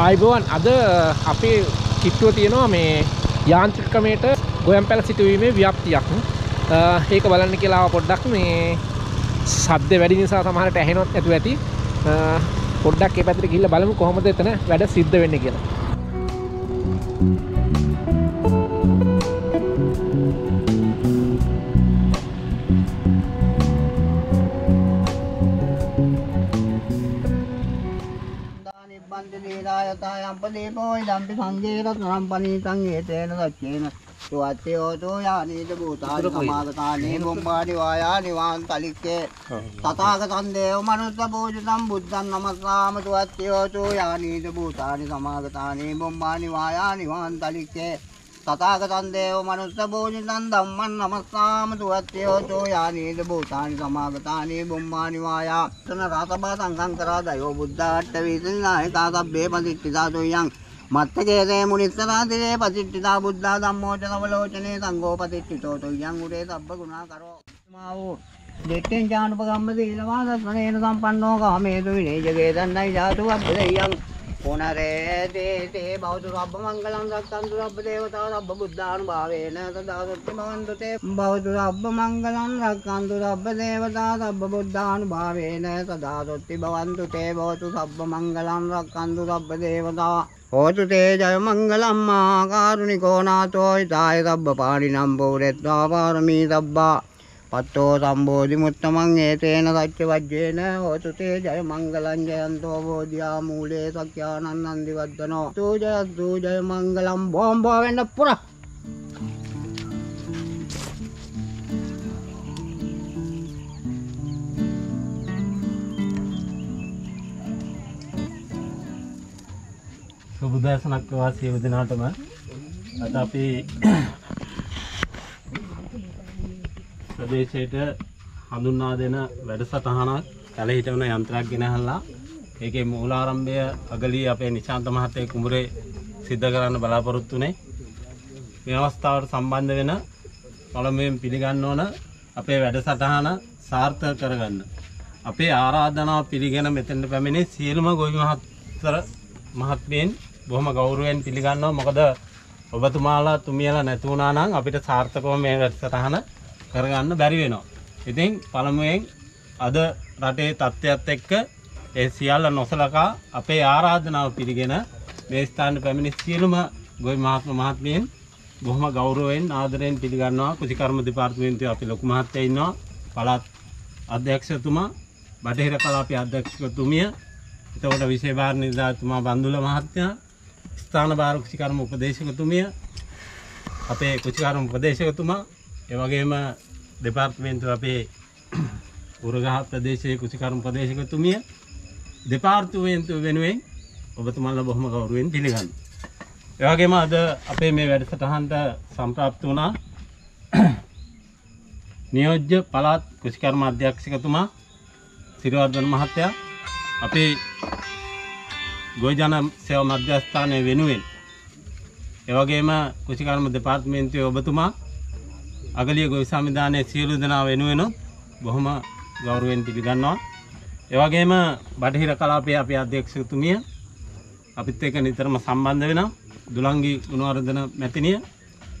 ආයිබෝන් අද අපේ කිට්ටුව තියෙනවා මේ යාන්ත්‍රික ක්‍රමයට ගොයම්පැල සිටුවීමේ ව්‍යාප්තියක්. ඒක බලන්න කියලා ආව පොඩ්ඩක් මේ ශබ්ද වැඩි නිසා සමහරට ඇහෙනවත් නැතුව ඇති. පොඩ්ඩක් ඒ පැත්තට ගිහිල්ලා බලමු කොහොමද එතන වැඩ සිද්ධ වෙන්නේ කියලා. Punare te bautu rabba mangalam rakkantu rabba devata rabba buddhanu bhavena tadasutti mavandu te bautu rabba mangalam rakkantu rabba devata rabba buddhanu bhavena tadasutti mavandu te bautu rabba mangalam rakkantu rabba devata hotu te jaya mangalam mahakaruniko nato hitaya rabba parinam puretta parami rabba patto sambodhi muttamam etena sacca vajjena hotu te jaya mangalam jayanto bodhiya mule sakyanan nandi vaddano tu jaya mangalam bomba wenna pura subudasanak wasi udinatama atapi ප්‍රදේශයට හඳුන්වා දෙන වැඩසටහනක් කැල හිටවන යන්ත්‍රයක් ගෙනහල්ලා ඒකේ මූලාරම්භය අගලී අපේ නිශාන්ත මහත්තයේ කුඹුරේ සිද්ධ කරන්න බලාපොරොත්තු වුණේ. මේ අවස්ථාවට සම්බන්ධ වෙන පළමුවෙන් පිළිගන්න ඕන අපේ වැඩසටහන සාර්ථක කරගන්න. අපේ ආරාධනාව පිළිගෙන මෙතෙන්ට පැමිණි සියලුම ගොවි මහත්මයන් බොහොම ගෞරවයෙන් පිළිගන්නවා. මොකද ඔබතුමාලා තුමියලා නැති වුණා නම් අපිට සාර්ථකව මේ වැඩසටහන කරගන්න බැරි වෙනවා. ඉතින් පළමුවෙන් අද රටේ තත්ත්වයත් එක්ක ඒ සියල්ල නොසලකා අපේ ආරාධනාව පිළිගෙන මේ ස්ථානට පැමිණි සියලුම ගොවි මහත්මයන් බොහොම ගෞරවයෙන් ආදරයෙන් පිළිගන්නවා. කුසිකර්ම දෙපාර්තමේන්තුවේ අපි ලොකු මහත්තයා ඉන්නවා. පළාත් අධ්‍යක්ෂතුමා, බටහිර කලාපයේ අධ්‍යක්ෂකතුමිය, එතකොට විශේෂ භාර නිලධාරිතුමා බන්දුල මහත්තයා, ස්ථාන භාර කුසිකර්ම උපදේශකතුමිය, අපේ කුසිකර්ම උපදේශකතුමා, ඒ වගේම දෙපාර්තමේන්තුව අපේ උරගහ ප්‍රදේශයේ කුසිකර්ම ප්‍රදේශකතුමිය දෙපාර්තමේන්තුව වෙනුවෙන් ඔබතුමාලා බොහොම ගෞරවයෙන් පිළිගන්නවා. ඒ වගේම අද අපේ මේ වැඩසටහනට සම්ප්‍රාප්ත වුණා නියෝජ්‍ය පළාත් කුසිකර්ම අධ්‍යක්ෂකතුමා සිරිවර්ධන මහත්තයා, අපේ ගොවිජන සේවා මධ්‍යස්ථානය වෙනුවෙන්, ඒ වගේම කුසිකර්ම දෙපාර්තමේන්තුවේ ඔබතුමා, අගලිය ගොවි සංවිධානයේ සියලු දෙනා වෙනුවෙන් බොහොම ගෞරවයෙන් පිළිගන්නවා. ඒ වගේම බටහිර කලාපයේ අපේ අධ්‍යක්ෂකතුමිය අපිත් එක්ක නිතරම සම්බන්ධ වෙනවා. දුලංගි ගුණවර්ධන මැතිණිය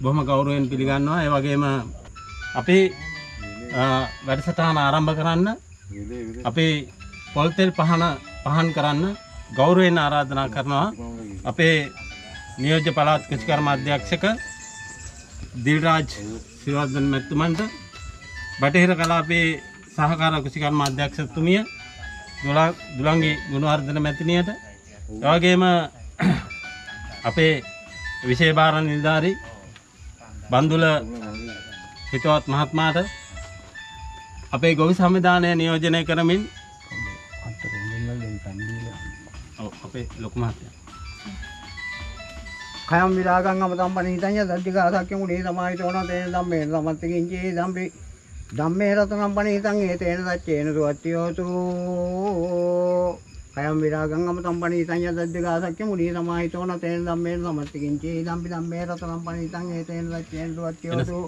බොහොම ගෞරවයෙන් පිළිගන්නවා. ඒ වගේම අපේ වැඩසටහන ආරම්භ කරන්න අපේ පොල්තෙල් පහන් කරන්න ගෞරවයෙන් ආරාධනා කරනවා අපේ නියෝජ්‍ය පළාත් කුසිකර්ම අධ්‍යක්ෂක දිල්රාජ් සිරිවර්ධන මැතිතුමන්ට, බටහිර කලාපයේ සහකාර කුසිකර්ම අධ්‍යක්ෂකතුමිය දුලංගි ගුණවර්ධන මැතිණියට, එවැගේම අපේ විශේෂ භාර නිලධාරී බන්දුල හිතවත් මහත්මයාට, අපේ ගොවි සංවිධානය නියෝජනය කරමින් අපේ ලොකු මහත්තයා Kayam bilagang sama tampan hitanya tadi kata kamu di sama itu orang teh damai sama tinggi ini damai itu tampan hitanya teh tadi itu hati itu kayam bilagang sama tampan hitanya tadi kata kamu di sama itu orang teh damai sama tinggi ini damai itu tampan hitanya teh tadi itu hati itu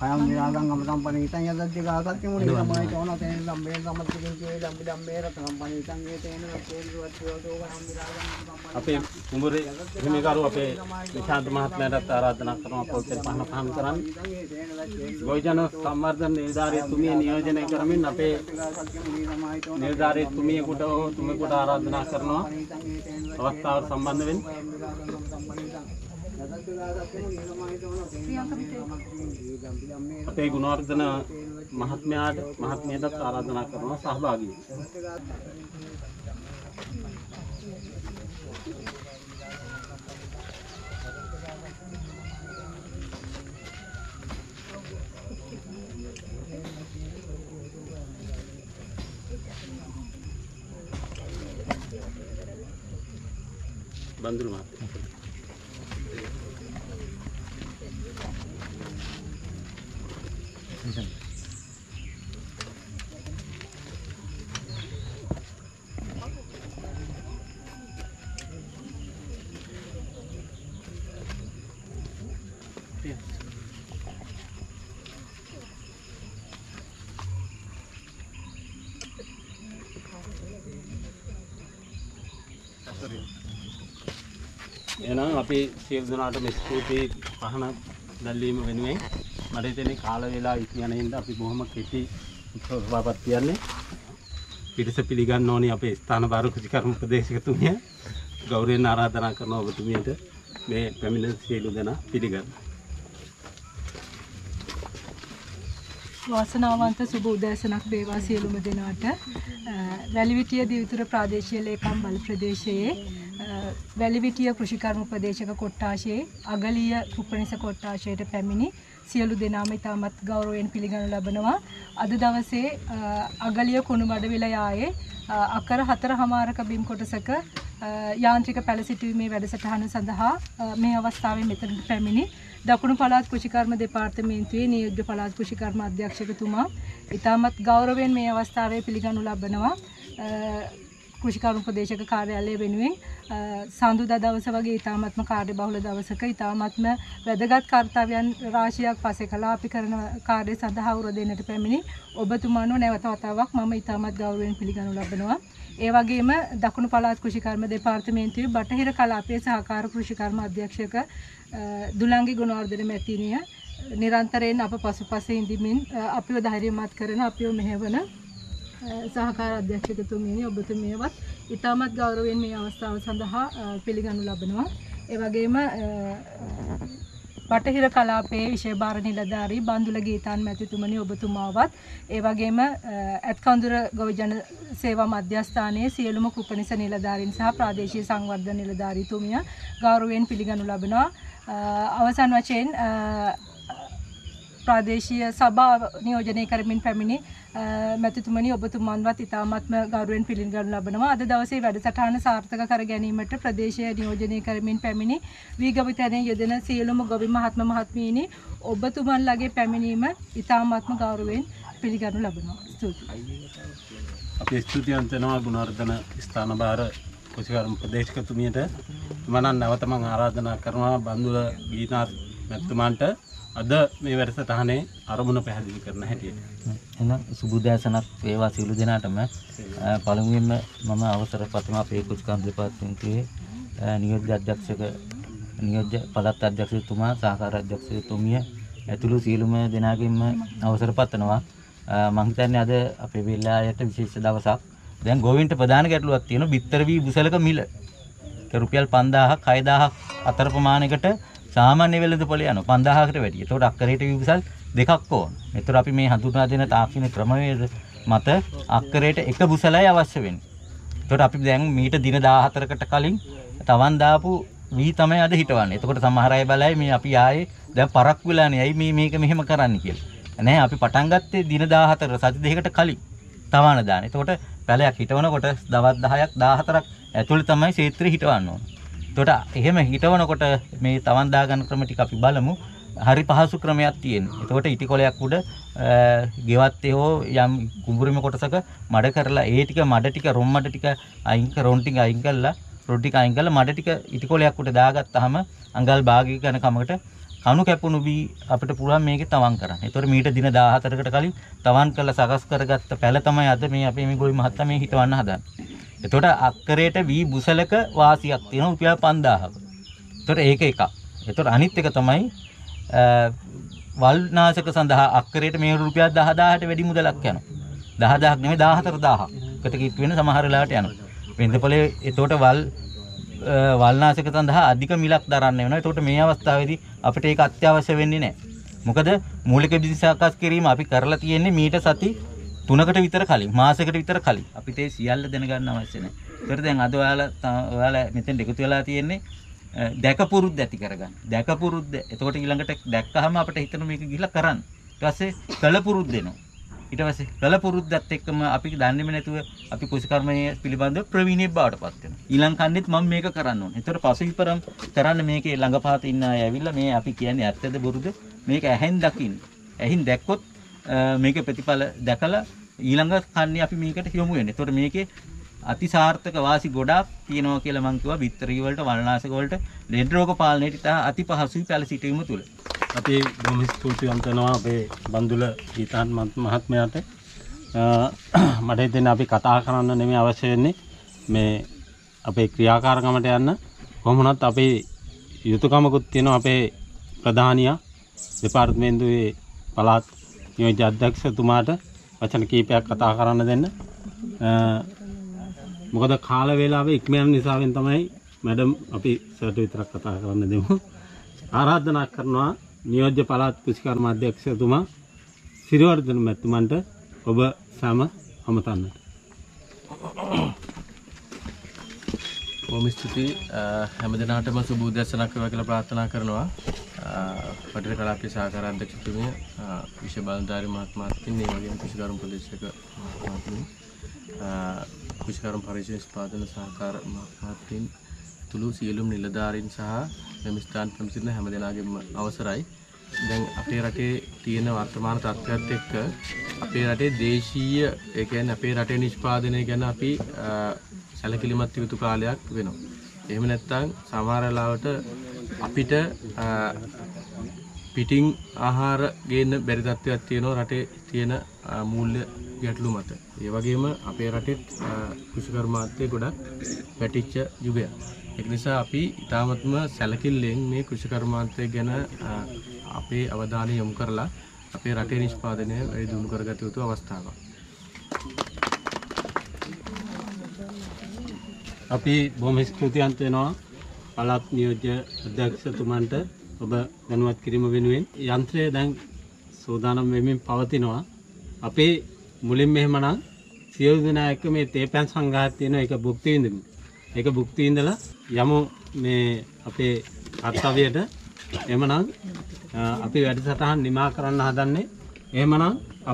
Hayang nilagang ng panitan niya at tigagat mo nila mga ito na tinang benta matigil ko ilang bidambera ng panitan ito na puro at todo ang nilagang ape kumuri himigaro ape nishad mahatma rat aradhana karma pavitra pahana paham karan goyjana samardan nirdarit tumi niyojana karamin ape nirdarit tumi kuda tumi kuda aradhana karna avastha aur sambandh vin අපේ ගුණවර්ධන මහත්මයාට ආරාධනා කරනවා සහභාගී බඳුරු මහත්මයා එනම් අපි සියලු දෙනාටම ස්තුතියි පහන දැල්වීම වෙනුවෙන් මට හිතෙන්නේ කාල වේලාව ඉක්මන හින්දා අපි බොහොම කෙටි සභාවක් තියන්නේ පිටස පිළිගන්න ඕනේ අපේ ස්ථාන භාර කෘතිකර්ම ප්‍රදේශකතුමිය ගෞරවයෙන් ආරාධනා කරනවා ඔබතුමියට මේ පැමිණ සියලු දෙනා පිළිගන්න වාසනාවන්ත සුබ උදෑසනක් වේවා සියලුම දෙනාට වැලිවිටිය දිවිතුර ප්‍රාදේශීය ලේකම් බල ප්‍රදේශයේ වැලිවිටිය කෘෂිකර්ම ප්‍රදේශක කොට්ටාශයේ අගලිය කුප්පනිස කොට්ටාශයට පැමිණි සියලු දෙනාම ඉතාමත් ගෞරවයෙන් පිළිගනු ලබනවා අද දවසේ අගලිය කුණුබඩ විලයායේ අකර 4:00ක බිම් කොටසක යාන්ත්‍රික පැලසිටීමේ වැඩසටහන සඳහා මේ අවස්ථාවේ මෙතනට පැමිණි දකුණු පළාත් කෘෂිකර්ම දෙපාර්තමේන්තුවේ නියෝජ්‍ය පළාත් කෘෂිකර්ම අධ්‍යක්ෂකතුමා ඉතාමත් ගෞරවයෙන් මේ අවස්ථාවේ පිළිගනු ලබනවා කෘෂිකර්ම ප්‍රදේශක කාර්යාලය වෙනුවෙන් සඳුදා දවස වගේ ඉතාමත්ම කාර්යබහුල දවසක ඉතාමත්ම වැදගත් කාර්යයන් රාශියක් පසෙක කලාපි කරන කාර්ය සඳහා උර දෙන්නට පැමිණි ඔබතුමාණෝ නැවත වතාවක් මම ඉතාමත් ගෞරවයෙන් පිළිගනු ලබනවා ඒ වගේම දකුණු පළාත් කෘෂිකර්ම දෙපාර්තමේන්තුවේ බටහිර කලාපයේ සහකාර කෘෂිකර්ම අධ්‍යක්ෂක දුලංගි ගුණවර්ධන මැතිණිය නිරන්තරයෙන් අප පසුපසින් ඉඳිමින් අපිව ධෛර්යමත් කරන අපිව මෙහෙවන සහකාර අධ්‍යක්ෂකතුමියනි ඔබතුමියවත් ඉතාමත් ගෞරවයෙන් මේ අවස්ථාව සඳහා පිළිගනු ලබනවා ඒ වගේම බටහිර කලාපයේ විශේෂ බාර නිලධාරී බන්දුල ගීතාන් මැතිතුමනි ඔබතුමාවත් ඒ වගේම ඇත්කඳුර ගොවිජන සේවා මධ්‍යස්ථානයේ සියලුම කුපනිස නිලධාරීන් සහ ප්‍රාදේශීය සංවර්ධන නිලධාරීතුමිය ගෞරවයෙන් පිළිගනු ලබනවා අවසන් වශයෙන් ප්‍රාදේශීය සභාව නියෝජනය කරමින් පැමිණි මැතිතුමනි ඔබතුමන්වත් ඉතාමත්ම ගෞරවයෙන් පිළිගනු ලබනවා අද දවසේ වැඩසටහන සාර්ථක කර ගැනීමට ප්‍රදේශය නියෝජනය කරමින් පැමිණි වීගවිතනයේ යෙදෙන සියලුම ගොවි මහත්ම මහත්මීනි ඔබතුමන්ලාගේ පැමිණීම ඉතාමත්ම ගෞරවයෙන් පිළිගනු ලබනවා ස්තුතියි අපේ ස්තුතියන් දෙනවා ගුණවර්ධන ස්ථානභාර කෘෂිකර්ම ප්‍රදේශකතුමියට මම නැවතම ආරාධනා කරනවා බන්දුල ගීනාත් මැතිතුමන්ට අද මේ වැඩසටහනේ අරමුණ පැහැදිලි කරන හැටියට එහෙනම් සුබුදෑසනක් වේවා සියලු දෙනාටම පළමුවෙන්ම මම අවසර ප්‍රථම අපේ කුෂිකම් දෙපාර්තමේන්තුවේ නියෝජ්‍ය පළාත් අධ්‍යක්ෂකතුමා සහකාර අධ්‍යක්ෂකතුමිය ඇතුළු සියලුම දෙනාගෙන්ම අවසර පතනවා මම හිතන්නේ අද අපේ වෙලායට විශේෂ දවසක් දැන් ගෝවින්ට ප්‍රධාන ගැටලුවක් තියෙනවා බිත්තර වී බුසලක මිල රුපියල් 5000ක් 6000ක් අතර ප්‍රමාණයකට සාමාන්‍ය වෙළඳපොළ යනවා 5000කට වැඩි. ඒතකොට අක්කරයට විවිසල් දෙකක් ඕන. ඒතර අපි මේ හඳුනා දෙන තාක්ෂණික ක්‍රමවේද මත අක්කරයට එක බුසලයි අවශ්‍ය වෙන්නේ. ඒතකොට අපි දැන් මීට දින 14කට කලින් තවන් දාපු වී තමයි අද හිටවන්නේ. ඒතකොට සමහර අය බලයි මේ අපි ආයේ දැන් පරක් වෙලානේ. අයි මේ මේක මෙහෙම කරන්න කියලා. නෑ අපි පටන් ගත්තේ දින 14 සති දෙකකට කලින් තවන දාන. ඒතකොට පැලයක් හිටවනකොට දවස් 10ක් 14ක් ඇතුළේ තමයි ක්ෂේත්‍රය හිටවන්න ඕන. ඒතකොට එහෙම හිටවනකොට මේ තවන් දාගන්න ක්‍රම ටික අපි බලමු. හරි පහසු ක්‍රමයක් තියෙනවා. ඒතකොට ඉටිකොලයක් උඩ ගෙවත්තේ හෝ යම් කුඹුරෙම කොටසක මඩ කරලා ඒ ටික මඩ ටික රොම් මඩ ටික අයින් කර රොම් ටික අයින් කරලා රොඩ් ටික අයින් කරලා මඩ ටික ඉටිකොලයක් උඩ දාගත්තාම අඟල් භාගයක යන කමකට Anu kepunu bi apete pura meke tawang karan. Itu mita dina dahatarකට kali tawang kala sakas karagatta pehla tamai ada me ape me goi mahatta me hitawanna hadanne. Etuට අක්කරයට වී බුසලක වාසියක් තියෙනවා රුපියල් 5000ක. එතකොට ඒක එකක්. එතකොට අනිත් එක තමයි වල්නාශක සඳහා අක්කරයට මේ රුපියල් 10000ට වැඩි මුදලක් යනවා. 10000ක් නෙමෙයි 14000කට කිට්ටු වෙන සමහර වෙලාවට යනවා. වෙන්දපලේ එතකොට වල්නාශක සඳහා අධික මිලක් දරන්න වෙනවා. එතකොට මේ අවස්ථාවේදී අපිට ඒක අත්‍යවශ්‍ය වෙන්නේ නැහැ. මොකද මූලික බිස්නස් සාකස් කිරීම අපි කරලා තියෙන්නේ මීට සති 3කට විතර කලින් මාසෙකට විතර කලින් අපිට ඒ සියල්ල දැනගන්න අවශ්‍ය නැහැ. ඒතර දැන් අද ඔයාලා මෙතෙන් එකතු වෙලා තියෙන්නේ දැකපුරුද්ද ඇති කරගන්න. දැකපුරුද්ද. එතකොට ඊළඟට දැක්කහම අපිට හිතන මේක ගිහිල්ලා කරන්න. ඊට පස්සේ කළපුරුද්ද එනවා. ඊට පස්සේ කළපුරුද්දත් එක්කම අපි දන්නේම නැතුව අපි කුසී කර්මයේ පිළිබඳව ප්‍රවීණියක් බවට පත් වෙනවා. ඊළඟ කන්නේත් මම මේක කරන්න ඕනේ. ඒතර පසුවිපරම් කරන්න මේකේ ළඟපහත ඉන්න අය ඇවිල්ලා මේ අපි කියන්නේ ඇත්තද බොරුද මේක ඇහෙන් දකින්න. ඇහින් දැක්කොත් මේකේ ප්‍රතිඵල දැකලා ඊළඟ කන්නේ අපි මේකට යොමු වෙනවා. ඒතකොට මේකේ අතිසාර්ථක වාසි ගොඩාක් තියෙනවා කියලා මම කිව්වා. විත්තරී වලට වළනාශක වලට ලෙඩ රෝග පාලනයට ඉතා අතිපහසුයි පැල සිටීම තුල. අපි බොහොම ස්තුතියි අන්තනවා අපේ බන්දුල ජීතන් මහත්මයාට. මට හිතෙන්නේ අපි කතා කරන්න නෙමෙයි අවශ්‍ය වෙන්නේ මේ අපේ ක්‍රියාකාරකමට යන්න. කොහොම වුණත් අපේ යුතුයකමකුත් තියෙනවා අපේ ප්‍රධානියා දෙපාර්තමේන්තුවේ පළාත් නියෝජ්‍ය අධ්‍යක්ෂතුමාට වචන කීපයක් කතා කරන්න දෙන්න. මොකද කාල වේලාව ඉක්ම යන නිසාවෙන් තමයි මැඩම් අපි සර්ට විතරක් කතා කරන්න දෙමු. ආරාධනා කරනවා නියෝජ්‍ය පළාත් කුෂිකර්ම අධ්‍යක්ෂතුමා සිරිවර්ධන මැතිතුමන්ට ඔබ සම අමතන්නට. බොහොම ස්තුතියි. හැමදෙනාටම සුබ උදෑසනක් වේවා කියලා ප්‍රාර්ථනා කරනවා. පටල කලාපයේ සහකාර අධ්‍යක්ෂතුමිය විශේෂ බලධාරී මහත්මයාත් ඉන්නේ. ඒ වගේම කුෂිකර්ම ප්‍රදේශක මහත්මයා කුෂිකර්ම පරිශ්‍රය ස්පාදන සහකාර මහත්මයාත් තුළු සියලුම නිලධාරීන් සහ මෙම ස්ථාන ප්‍රමුඛින හැමදෙනාගේම අවසරයි. දැන් අපේ රටේ තියෙන වර්තමාන තත්ත්වයත් එක්ක අපේ රටේ දේශීය ඒ කියන්නේ අපේ රටේ නිෂ්පාදනය ගැන අපි සැලකිලිමත් යුතු කාලයක් වෙනවා. එහෙම නැත්නම් සමහර වෙලාවට අපිට පිටින් ආහාර ගේන්න බැරි තත්ත්වයක් තියෙනවා රටේ තියෙන මූල්‍ය ගැටලු මත. ඒ වගේම අපේ රටෙත් කෘෂිකර්මාන්තයේ ගොඩක් වැටිච්ච යුගයක්. ඒක නිසා අපි ඊටාත්ම සැලකිල්ලෙන් මේ කෘෂිකර්මාන්තය ගැන අපේ අවධානය යොමු කරලා අපේ රටේ නිෂ්පාදනය වැඩි දියුණු කරගත යුතු අවස්ථාවක්. අපි බොහොම ස්තුතියන්ත වෙනවා පළාත් නියෝජ්‍ය අධ්‍යක්ෂතුමන්ට ඔබ දැනුවත් කිරීම වෙනුවෙන්. යන්ත්‍රය දැන් සෝදානම් වෙමින් පවතිනවා. අපේ මුලින්ම එහෙමනම් සියලු දෙනා එක්ක මේ තේපන් සංඝාත තියෙන එක භුක්ති විඳින්න. ඒක භුක්ති විඳලා යමු මේ අපේ කර්තව්‍යයට. එහෙමනම් අපි වැඩසටහන් නිමා කරන්න හදන්නේ. එහෙමනම්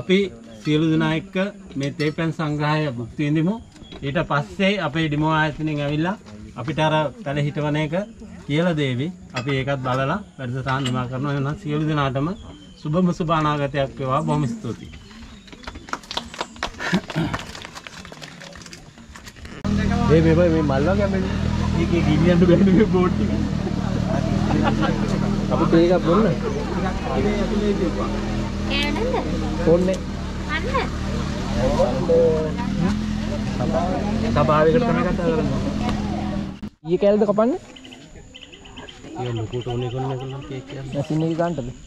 අපි සියලු දෙනා එක්ක මේ තේපන් සංඝාය භුක්ති විඳිමු. ඊට පස්සේ අපේ ඩිමෝ ආයතනයෙන් ඇවිල්ලා අපිට අර පැල හිටවන එක කියලා දේවි. අපි ඒකත් බලලා වැඩසටහන් නිමා කරනවා. එහෙනම් සියලු දෙනාටම සුබම සුබ අනාගතයක් වේවා. බොහොම ස්තුතියි. මේ මේ මල්වා කැමෙන්නේ. ඒකේ ගින්නන්න බැන්නේ මේ බෝඩ් එක. අපිට ඒකක් බොන්න. ඒකේ ඇතුලේ තියපුවා. කෑනද? ඕන්නේ. අන්න. සභාවයකට තමයි කතා කරන්නේ. ඊයේ කැලේද කපන්නේ? ඊයේ ලොකුට ඕනේ කරන එක නම් කේක් එකක් මැෂින් එකේ ගන්නද?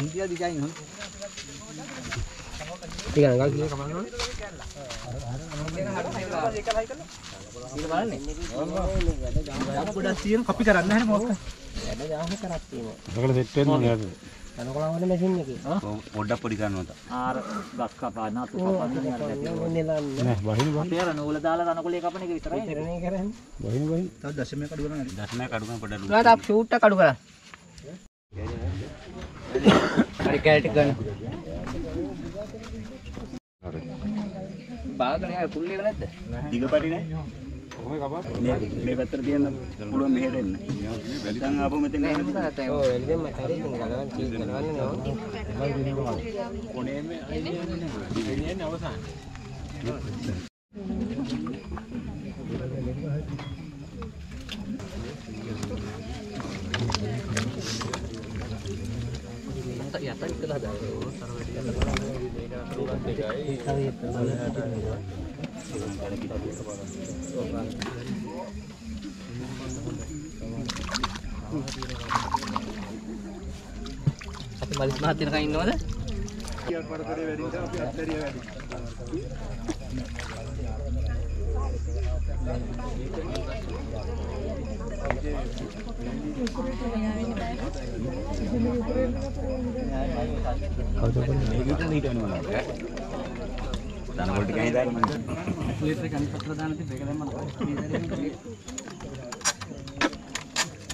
India design හොන්. ටික නංගල් කීයේ කමන්නේ? ඊට බලන්නේ. ඔන්න පොඩක් තියෙන කපි කරන්න හැර මොකක්ද? වැඩ යාම කරක් තියෙනවා. ඔකල සෙට් වෙන්න නේද? කනකොලවන්නේ මැෂින් එකේ. පොඩ්ඩක් පොඩි කරනවා. ආර ගස් කපන අතු කපන්නේ නෑ. වහින වහින අර නූල දාලා කනකොලේ කපන එක විතරයි. ඉතරනේ කරන්නේ. වහින වහින. තව දශමයක් අඩු කරනවා. දශමයක් අඩු කරන පොඩ්ඩක්. ඊට අප් ෂූට් එක අඩු කරා. හරි කැලටි ගන්න. හරි. බාගනේ අය කුල්ලේ නැද්ද? දිගපටි නෑ. කොහොමද කපන්නේ? මේ පැත්තට තියන්න පුළුවන් මෙහෙට එන්න. දැන් ආපහු මෙතන එන්න. ඔව් එළියෙන් මට හරි ඉතින් ගලවන්න චීස් කරවන්න නෝ. කොනේම එන්නේ අවසාන.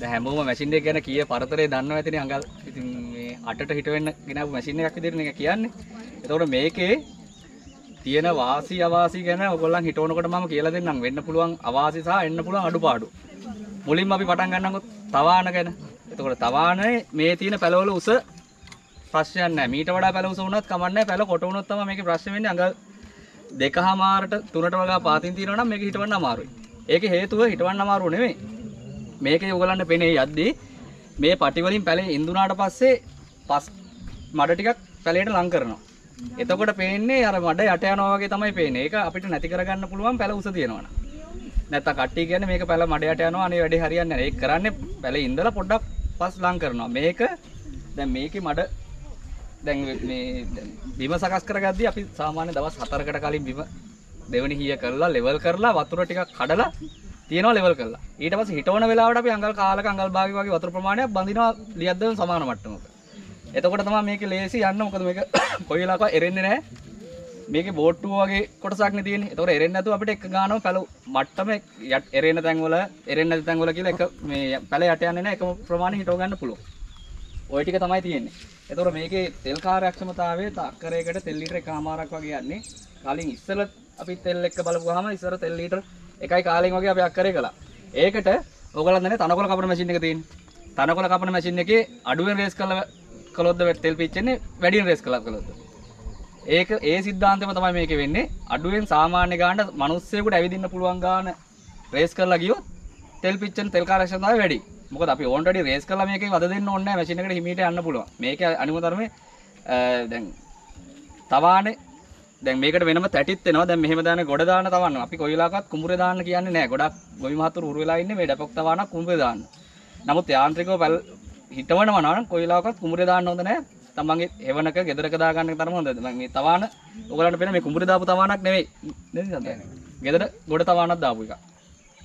හැමෝම මැෂින් එක ගැන කීයේ පරතරේ දන්නවා ඇතිනේ අඟල්. ඉතින් මේ 8ට හිට වෙන්න ගෙනාවු මැෂින් එකක් විදිහට නේද කියන්නේ. ඒතකොට මේකේ තියෙන වාසි අවාසි ගැන ඔයගොල්ලන් හිටවනකොට මම කියලා දෙන්නම් වෙන්න පුළුවන් අවාසි සහ එන්න පුළුවන් අඩුපාඩු. මුලින්ම අපි පටන් ගන්නකොත් තවාන ගැන. ඒතකොට තවානේ මේ තියෙන පැලවල උස ප්‍රශ්නයක් නැහැ. මීට වඩා පැල උස වුණත් කමක් නැහැ. පැල කොට වුණොත් තමයි මේකේ ප්‍රශ්නේ වෙන්නේ. අඟල් 2:00ට 3ට වගේ පාතින් තියෙනවා නම් මේක හිටවන්න අමාරුයි. ඒකේ හේතුව හිටවන්න අමාරු නෙමෙයි. මේකේ ඔයගලන්ට පෙනේ යද්දී මේ පටි වලින් පැලේ ඉඳුණාට පස්සේ පස් මඩ ටිකක් පැලේට ලං කරනවා. එතකොට පේන්නේ අර මඩ යට යනවා වගේ තමයි පේන්නේ. ඒක අපිට නැති කරගන්න පුළුවන් පැල උස තියෙනවනම්. නැත්තම් කට්ටිය කියන්නේ මේක පැල මඩ යට යනවා අනේ වැඩේ හරියන්නේ නැහැ. ඒක කරන්නේ පැලේ ඉඳලා පොඩ්ඩක් පස් ලං කරනවා. මේක දැන් මේකේ මඩ දැන් මේ බිම සකස් කරගද්දී අපි සාමාන්‍ය දවස් 4කට කලින් බිම දෙවෙනි හිය කරලා ලෙවල් කරලා වතුර ටිකක් කඩලා තියෙනවා ලෙවල් කරලා. ඊට පස්සේ හිටවන වෙලාවට අපි අඟල් කාලක අඟල් භාගයේ වගේ වතුර ප්‍රමාණයක් බඳිනවා ලියද්දෙන් සමාන මට්ටමක. එතකොට තමයි මේකේ ලේසි යන්න. මොකද මේක කොයි වෙලාවකවත් එරෙන්නේ නැහැ. මේකේ බෝට්ටුව වගේ කොටසක් නේ තියෙන්නේ. එතකොට එරෙන්නේ නැතුව අපිට එක ගානම පැල මට්ටම එරෙන්න තැන් වල එරෙන්නේ නැති තැන් වල කියලා එක මේ පැල යට යන්නේ නැහැ. එකම ප්‍රමාණය හිටව ගන්න පුළුවන්. ওই ටික තමයි තියෙන්නේ. එතකොට මේකේ තෙල් කාර්යක්ෂමතාවය අක්කරයකට තෙල් ලීටර 1.5ක් වගේ යන්නේ. කලින් ඉස්සර අපි තෙල් එක බලපුවාම ඉස්සර තෙල් ලීටර 1යි කාලෙන් වගේ අපි අක්කරේ කළා. ඒකට ඕගලන් දන්නේ තනකොළ කපන මැෂින් එක තියෙන්නේ. තනකොළ කපන මැෂින් එකේ අඩුවෙන් රේස් කළා කළොත්ද තෙල් පිච්චෙන්නේ වැඩියෙන් රේස් කළා කළොත්ද. ඒක ඒ સિદ્ધාන්තෙම තමයි මේකේ වෙන්නේ. අඩුවෙන් සාමාන්‍ය ගානට මිනිස්සෙකුට ඇවිදින්න පුළුවන් ගාන රේස් කරලා ගියොත් තෙල් පිච්චෙන තෙල් කාර්යක්ෂමතාවය වැඩි. මොකද අපි ඕල්රෙඩි රේස් කළා මේකේ වද දෙන්න ඕනේ නැහැ. මැෂින් එකට හිමීට යන්න පුළුවන්. මේකේ අනිවාර්යයෙන්ම දැන් තවානේ දැන් මේකට වෙනම තැටිත් එනවා. දැන් මෙහෙම දාන ගොඩ දාන්න තවන්න අපි කොයි වෙලාවකවත් කුඹුරේ දාන්න කියන්නේ නැහැ. ගොඩක් ගොවි මහතුරු උරු වෙලා ඉන්නේ මේ ඩපක් තවානක් කුඹුරේ දාන්න. නමුත් යාන්ත්‍රිකව හිටවනවා නම් කොයි වෙලාවකවත් කුඹුරේ දාන්න හොඳ නැහැ. තමන්ගේ හේවණක ගෙදරක දාගන්න තරම හොඳද? මම මේ තවාන ඔයගලන්ට පේන මේ කුඹුරේ දාපු තවානක් නෙවෙයි. නේද නේද? ගෙදර ගොඩ තවානක් දාපු එක.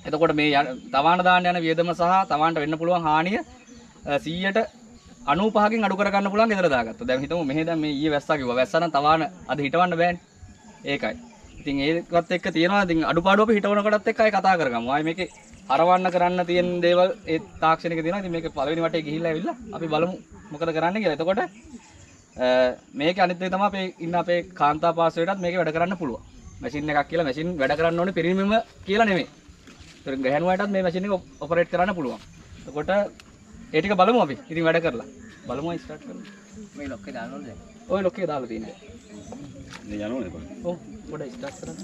එතකොට මේ තවාන දාන්න යන වියදම සහ තවාන්ට වෙන්න පුළුවන් හානිය 100%ට 95%කින් අඩු කරගන්න පුළුවන් ගෙදර දාගත්තා. දැන් හිතමු මෙහෙ දැන් මේ ඊයේ වැස්සා කිව්වා. වැස්සා නම් තවාන අද හිටවන්න බෑනේ. ඒකයි. ඉතින් ඒකත් එක්ක තියෙනවා. ඉතින් අඩුපාඩු අපි හිටවන කොටත් එක්ක ආයෙ කතා කරගමු. ආයෙ මේකේ හරවන්න කරන්න තියෙන දේවල් ඒ තාක්ෂණික තියෙනවා. ඉතින් මේකේ පළවෙනි වටේ ගිහිල්ලා ඇවිල්ලා අපි බලමු මොකද කරන්න කියලා. එතකොට මේකේ අනිත් දේ තමයි අපේ ඉන්න අපේ කාන්තා පාසලටත් මේකේ වැඩ කරන්න පුළුවන්. මැෂින් එකක් කියලා මැෂින් වැඩ කරන්න ඕනේ පිරිමිම කියලා නෙමෙයි. ඒතර ගහන වයටත් මේ මැෂින් එක ඔපරේට් කරන්න පුළුවන්. එතකොට ඒ ටික බලමු අපි. ඉතින් වැඩ කරලා බලමු ආයෙ ස්ටාර්ට් කරමු. මේ ලොක්කේ දාන්න ඕනේ දැන්. ඔය ලොක්කේ දාලා තියෙන්නේ. නේ යනෝනේ කොහොමද? ඔව් පොඩ්ඩක් ස්ටාර්ට් කරන්න.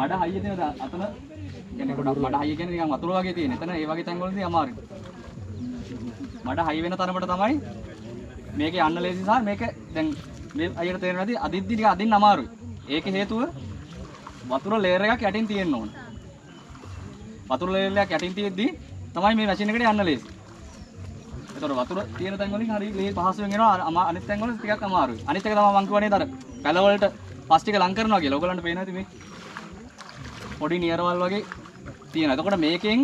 මඩ හයිය තියෙන අතන يعني ගොඩක් මඩ හයිය කියන්නේ නිකන් වතුර වගේ තියෙන. එතන ඒ වගේ තැන් වලදී අමාරුයි. මඩ හයි වෙන තරමට තමයි මේක යන්න ලේසි සහ මේක දැන් මේ අයියට තේරෙනවාදී අදිද්දි ටික අදින්න අමාරුයි. ඒකේ හේතුව වතුර ලේයර් එකක් යටින් තියෙන්න ඕන. වතුර ලේයර් එකක් යටින් තියෙද්දි තමයි මේ මැෂින් එකට යන්න ලේසි. ඒතකොට වතුර තියෙන තැන් වලින් හරිය ලේ පහසුවෙන් එනවා. අනිත් තැන් වල ටිකක් අමාරුයි. අනිත් එක තමයි මං කියවනේ දර පැල වලට පස් ටික ලං කරනවා කියලා. ඔයගලන්ට පේනවා ඉතින් මේ පොඩි නියරවල් වගේ තියෙනවා. එතකොට මේකෙන්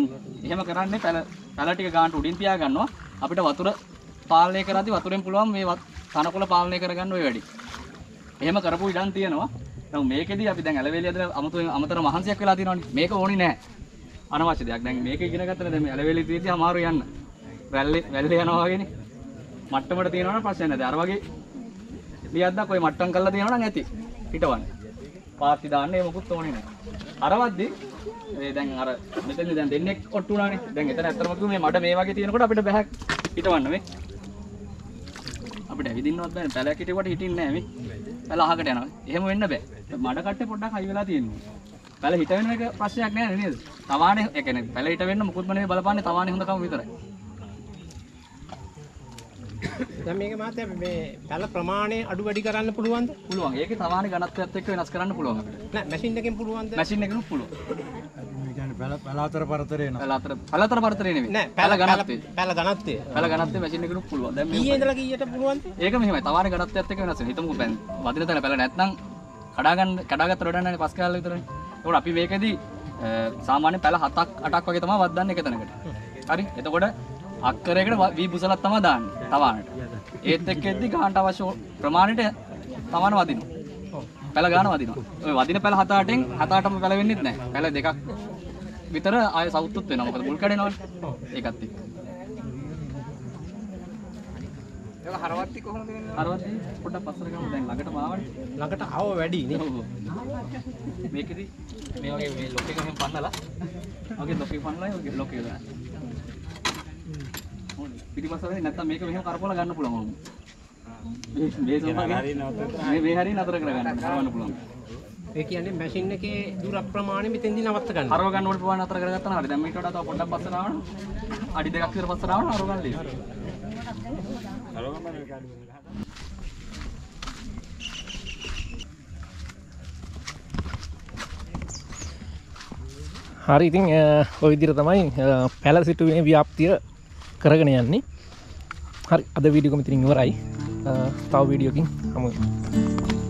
එහෙම කරන්නේ පැල ටික ගන්නට උඩින් පියා ගන්නවා. අපිට වතුර පාලනය කරද්දී වතුරෙන් පුළුවන් මේ තනකොළ පාලනය කරගන්න ඔය වැඩි. එහෙම කරපු ඉඩම් තියෙනවා. දැන් මේකෙදී අපි දැන් ඇලවේලිය හදලා අමතර මහන්සියක් වෙලා තියෙනවනේ. මේක ඕනේ නෑ. අනවශ්‍ය දෙයක්. දැන් මේක ඉගෙන ගත්තම දැන් මේ ඇලවේලිය තියෙද්දි අමාරු යන්න. වැල්ලේ යනවා වගේනේ. මට්ටමට තියෙනවනම් ප්‍රශ්න නැහැ. අර වගේ ලියද්දක් ඔය මට්ටම් කරලා තියෙනවනම් ඇති. හිටවන්න. පාටි දාන්න ඒ මොකුත් ඕනේ නෑ. අරවද්දි මේ දැන් අර මෙතනදී දැන් දෙන්නේ කොට්ටු උනානේ. දැන් එතන ඇත්තටම කිව්ව මේ මඩ මේ වගේ තියෙනකොට අපිට බහක් හිටවන්න මේ. අපිට ඇවිදින්නවත් බෑනේ. පැලයක් හිටෙවට හිටින්නේ නෑ මේ. පැල අහකට යනවා. එහෙම වෙන්න බෑ. මඩ කට්ටේ පොඩ්ඩක් හයි වෙලා තියෙනවා. පැල හිට වෙන එක ප්‍රශ්නයක් නෑ නේද? තවානේ ඒ කියන්නේ පැල හිට වෙන්න මොකුත්ම නෙවෙයි බලපන්නේ තවානේ හොඳ කම විතරයි. දැන් මේක මාත් අපි මේ පැල ප්‍රමාණය අඩු වැඩි කරන්න පුළුවන්ද? පුළුවන්. ඒකේ තවානේ ඝනත්වයත් එක්ක වෙනස් කරන්න පුළුවන් අපිට. නෑ මැෂින් එකෙන් පුළුවන්ද? මැෂින් එකෙන් පුළුවන්. මේ කියන්නේ පැල අතර පරතරේ නෝ. පැල අතර පරතරේ නෙවෙයි. නෑ පැල ඝනත්වය. පැල ඝනත්වය මැෂින් එකෙන් පුළුවන්. දැන් මේ ඊයේ ඉඳලා කීයට පුළුවන්ද? ඒක මෙහෙමයි. තවානේ ඝනත්වයත් එක්ක වෙනස් වෙනවා. හිතමුකෝ දැන් වදින තැන පැල නැත්නම් කඩාගත්තර වැඩක් නැහැ පස් කාලෙ විතරනේ. ඒකට අපි මේකෙදි සාමාන්‍ය පැල 7ක් 8ක් වගේ තමයි වද්දන්නේ එක තැනකට. හරි? එතකොට අක්කරයකට වී බුසලක් තමයි දාන්නේ තවානට. ඒත් එක්කෙද්දි ගානට අවශ්‍ය ප්‍රමාණයට තවන වදිනවා. ඔව්. පැල ගාන වදිනවා. ඔය වදින පැල 7-8න් 7-8ම පැල වෙන්නේ නැහැ. පැල දෙකක් විතර ආය සවුත්තුත් වෙනවා. මොකද මුල් කැඩෙනවනේ. ඔව්. ඒකත් එක්ක. ඒක හරවත්ටි කොහොමද වෙන්නේ? හරවත්ටි පොඩ්ඩක් පස්සට ගමු. දැන් ළඟටම ආවනේ. ළඟට ආව වැඩි නේ. මේකෙදි මේ වගේ මේ ලොක් එකෙන් පන්නලා. ඔගේ ලොක් එක පන්නලා ඔගේ ලොක් එක. ඕනේ. පිටිපස්සට වෙන්නේ නැත්තම් මේක මෙහෙම කරපුවලා ගන්න පුළුවන් ඕම. මේ හරිය නතර කරගන්න. කරවන්න පුළුවන්. ඒ කියන්නේ මැෂින් එකේ දුර ප්‍රමාණය මෙතෙන්දී නවත්ත ගන්න. හරව ගන්න ඕනේ ප්‍රමාණය නතර කරගත්තා නේද? දැන් මේකට වඩා තව පොඩ්ඩක් පස්සට ආවනම් අඩි දෙකක් විතර පස්සට ආවනම් හරව ගන්න ලේසියි. හරි ඉතින් ඔය විදිහට තමයි පැල සිටුවේ ව්‍යාප්තිය කරගෙන යන්නේ. හරි අද වීඩියෝ එක මෙතනින් ඉවරයි. තව වීඩියෝකින් හමු වෙමු.